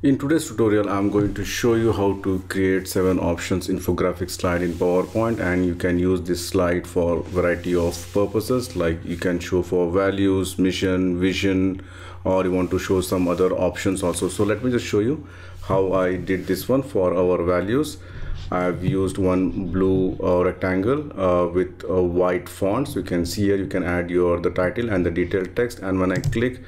In today's tutorial, I'm going to show you how to create 7 options infographic slide in PowerPoint, and you can use this slide for variety of purposes, like you can show for values, mission, vision, or you want to show some other options also. So let me just show you how I did this one for our values. I've used one blue rectangle with a white fonts. You can see here, you can add the title and the detailed text, and when I click,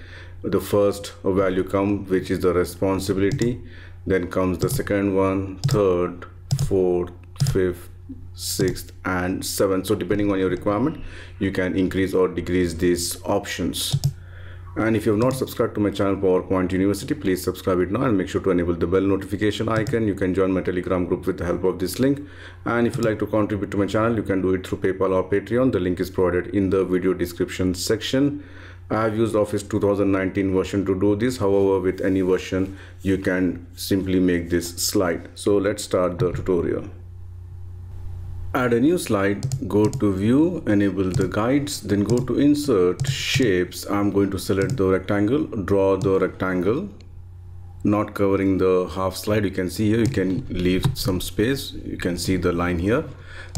the first value comes, which is the responsibility, then comes the second one, third, fourth, fifth, sixth, and seventh. So depending on your requirement, you can increase or decrease these options. And if you have not subscribed to my channel PowerPoint University, please subscribe it now and make sure to enable the bell notification icon. You can join my Telegram group with the help of this link. And if you like to contribute to my channel, you can do it through PayPal or Patreon. The link is provided in the video description section. I have used Office 2019 version to do this. However, with any version, you can simply make this slide. So let's start the tutorial. Add a new slide, go to view, enable the guides, then go to insert shapes. I'm going to select the rectangle, draw the rectangle, not covering the half slide. You can see here, you can leave some space. You can see the line here,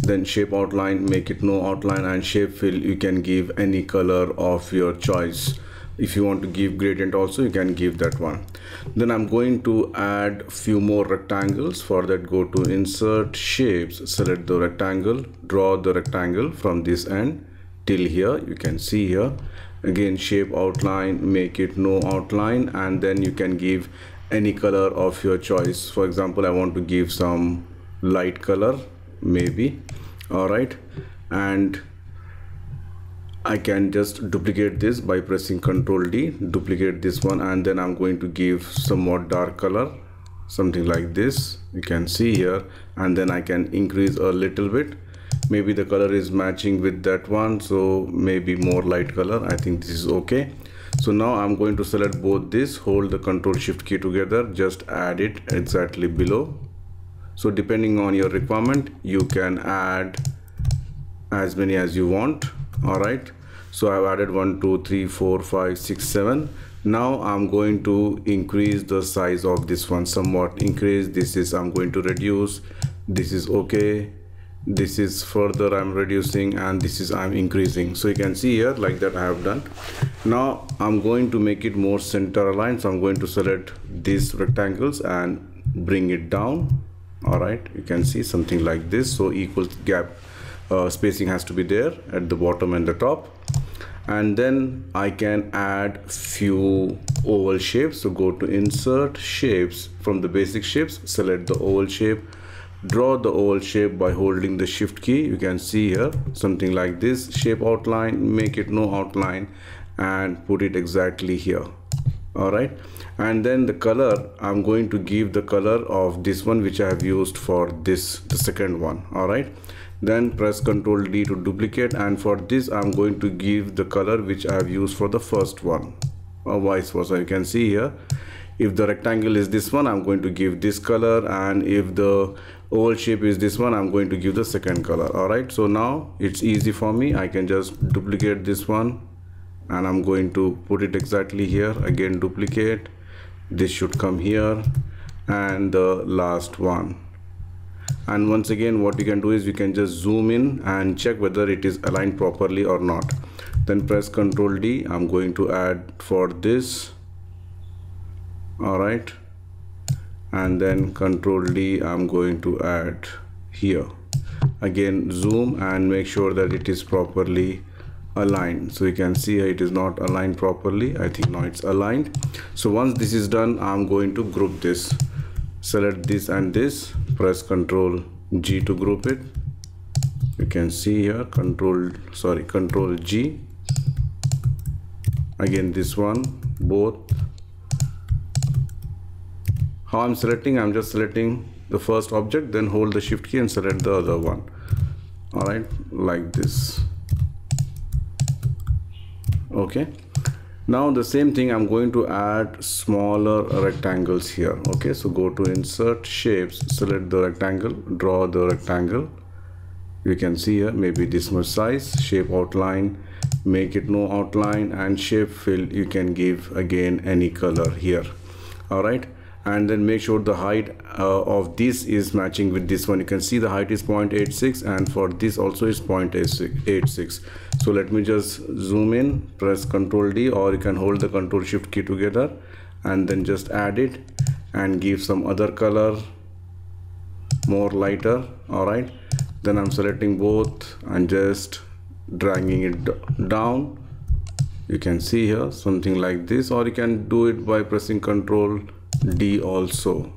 then shape outline, make it no outline, and shape fill, you can give any color of your choice. If you want to give gradient also, you can give that one. Then I'm going to add few more rectangles. For that, go to insert shapes, select the rectangle, draw the rectangle from this end till here. You can see here, again shape outline, make it no outline, and then you can give any color of your choice. For example, I want to give some light color maybe. All right, and I can just duplicate this by pressing Ctrl D, duplicate this one, and then I'm going to give somewhat dark color, something like this. You can see here, and then I can increase a little bit. Maybe the color is matching with that one, so maybe more light color. I think this is okay. So now I'm going to select both this, hold the Ctrl-Shift key together, just add it exactly below. So depending on your requirement, you can add as many as you want. All right, so I've added 1 2 3 4 5 6 7. Now I'm going to increase the size of this one somewhat, increase this is, I'm going to reduce, this is okay, this is further I'm reducing, and this is I'm increasing. So you can see here, like that I have done. Now I'm going to make it more center aligned, so I'm going to select these rectangles and bring it down. All right, you can see something like this. So equal gap spacing has to be there at the bottom and the top. And then I can add few oval shapes. So go to insert shapes, from the basic shapes, select the oval shape, draw the oval shape by holding the shift key. You can see here something like this, shape outline, make it no outline, and put it exactly here. All right, and then the color, I'm going to give the color of this one which I have used for this, the second one. All right, then press Ctrl D to duplicate, and for this I'm going to give the color which I have used for the first one, or vice versa. You can see here, if the rectangle is this one, I'm going to give this color, and if the oval shape is this one, I'm going to give the second color. All right, so now it's easy for me. I can just duplicate this one, and I'm going to put it exactly here. Again duplicate, this should come here, and the last one. And once again, what you can do is you can just zoom in and check whether it is aligned properly or not. Then press Ctrl D. I'm going to add for this. All right, and then Ctrl D, I'm going to add here. Again zoom and make sure that it is properly aligned. So you can see it is not aligned properly. I think now it's aligned. So once this is done, I'm going to group this. Select this and this, press Ctrl G to group it. You can see here, Ctrl G. Again this one, both. How I'm selecting, I'm just selecting the first object, then hold the shift key and select the other one. All right, like this. Okay. Now the same thing, I'm going to add smaller rectangles here. Okay, so go to insert shapes, select the rectangle, draw the rectangle. You can see here, maybe this much size, shape outline, make it no outline, and shape fill, you can give again any color here. All right, and then make sure the height of this is matching with this one. You can see the height is 0.86 and for this also is 0.86. So let me just zoom in, press Ctrl D, or you can hold the Ctrl Shift key together and then just add it and give some other color, more lighter. Alright, then I'm selecting both and just dragging it down. You can see here something like this, or you can do it by pressing Ctrl D also,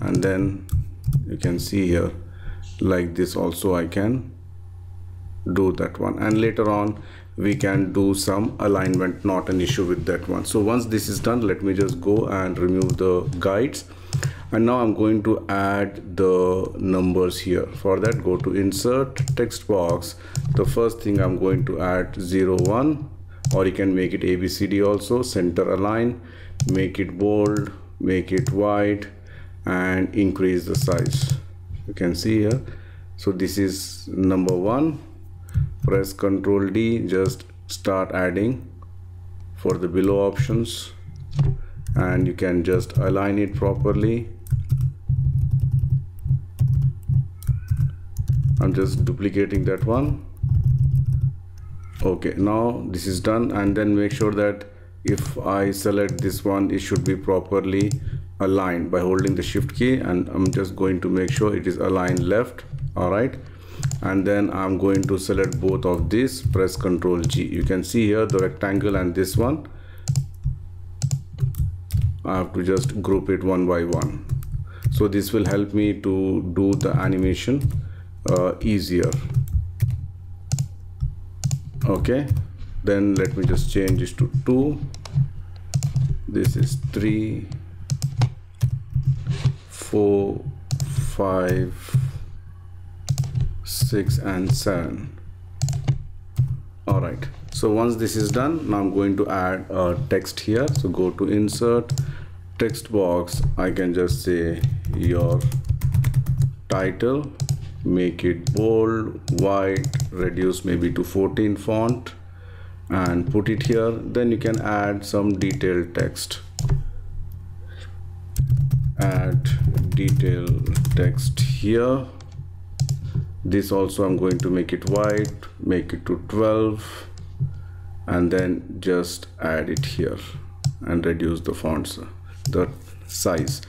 and then you can see here like this also I can do that one, and later on we can do some alignment, not an issue with that one. So once this is done, let me just go and remove the guides, and now I'm going to add the numbers here. For that, go to insert text box. The first thing I'm going to add 01, or you can make it ABCD also, center align, make it bold, make it white, and increase the size. You can see here. So this is number 1. Press Ctrl D, just start adding for the below options, and you can just align it properly. I'm just duplicating that one. Okay, now this is done, and then make sure that if I select this one, it should be properly aligned by holding the shift key, and I'm just going to make sure it is aligned left. All right, and then I'm going to select both of these, press Ctrl G. You can see here the rectangle and this one. I have to just group it one by one. So this will help me to do the animation easier. Okay, then let me just change this to 2. This is 3, 4, 5, 6 and 7. All right, so once this is done, now I'm going to add a text here. So go to insert text box. I can just say your title, make it bold, white, reduce maybe to 14 font, and put it here. Then you can add some detailed text. Add detailed text here. This also I'm going to make it white, make it to 12, and then just add it here and reduce the fonts, the size.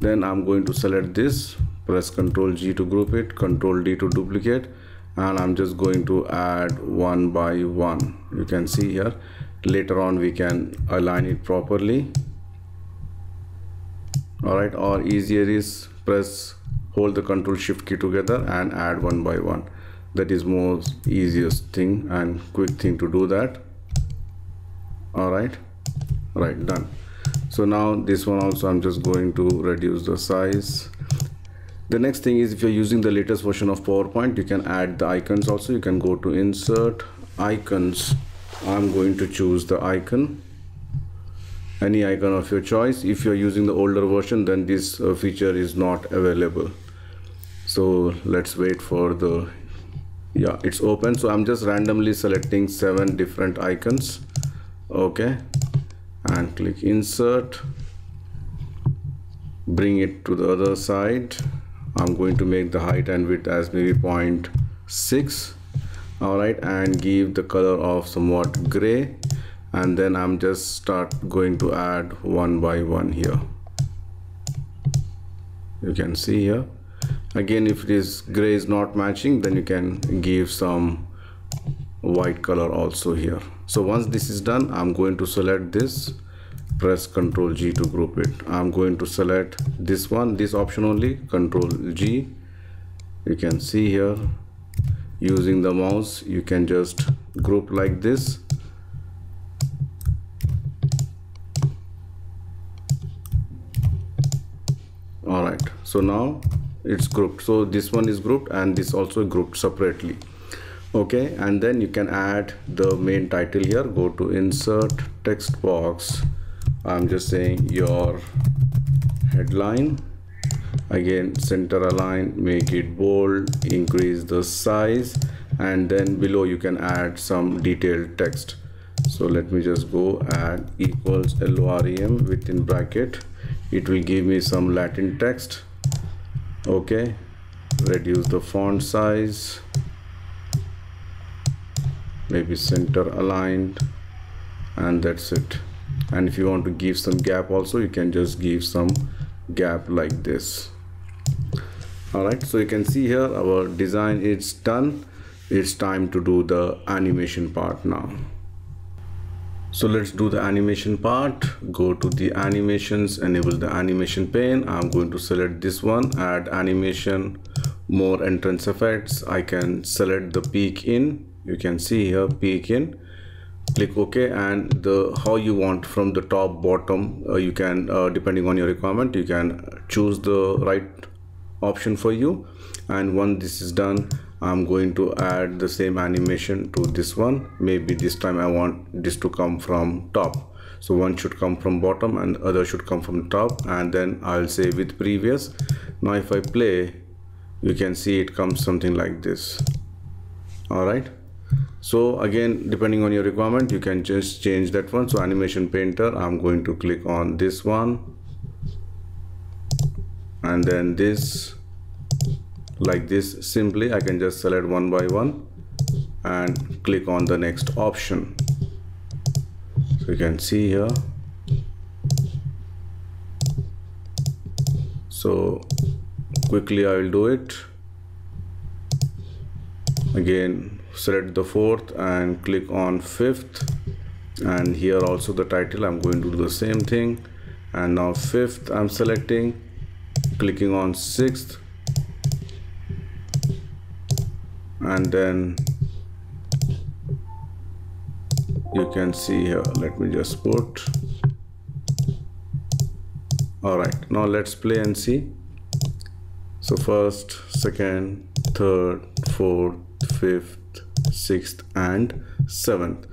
Then I'm going to select this, press Ctrl G to group it, Ctrl D to duplicate, and I'm just going to add one by one. You can see here, later on we can align it properly. All right, or easier is press, hold the Ctrl Shift key together and add one by one. That is most easiest thing and quick thing to do that. All right, right, done. So now this one also I'm just going to reduce the size. The next thing is, if you're using the latest version of PowerPoint, you can add the icons also. You can go to insert icons. I'm going to choose the icon, any icon of your choice. If you're using the older version, then this feature is not available. So let's wait for the, yeah, it's open. So I'm just randomly selecting 7 different icons. Okay, and click insert, bring it to the other side. I'm going to make the height and width as maybe 0.6. all right, and give the color of somewhat gray, and then I'm just going to add one by one here. You can see here again, if this gray is not matching, then you can give some white color also here. So once this is done, I'm going to select this, press Ctrl G to group it. I'm going to select this one, this option only, Ctrl G. You can see here, using the mouse, you can just group like this. All right, so now it's grouped. So this one is grouped and this also grouped separately. Okay, and then you can add the main title here. Go to insert text box. I'm just saying your headline. Again, center align, make it bold, increase the size, and then below you can add some detailed text. So let me just go add equals LOREM within bracket it will give me some Latin text. Okay, reduce the font size, maybe center aligned, and that's it. And if you want to give some gap also, you can just give some gap like this. Alright, so you can see here our design is done. It's time to do the animation part now. So let's do the animation part. Go to the animations, enable the animation pane. I'm going to select this one, add animation, more entrance effects. I can select the peek in. You can see here peek in. Click OK, and the how you want from the top, bottom, you can depending on your requirement, you can choose the right option for you. And once this is done, I'm going to add the same animation to this one. Maybe this time I want this to come from top. So one should come from bottom and other should come from top, and then I'll say with previous. Now if I play, you can see it comes something like this. Alright. So again, depending on your requirement, you can just change that one. So animation painter, I'm going to click on this one, and then this, like this. Simply I can just select one by one and click on the next option. So you can see here, so quickly I will do it again. Select the fourth and click on fifth, and here also the title, I'm going to do the same thing. And now fifth I'm selecting, clicking on sixth, and then you can see here, let me just put. All right, now let's play and see. So first, second, third, fourth, fifth, sixth and seventh.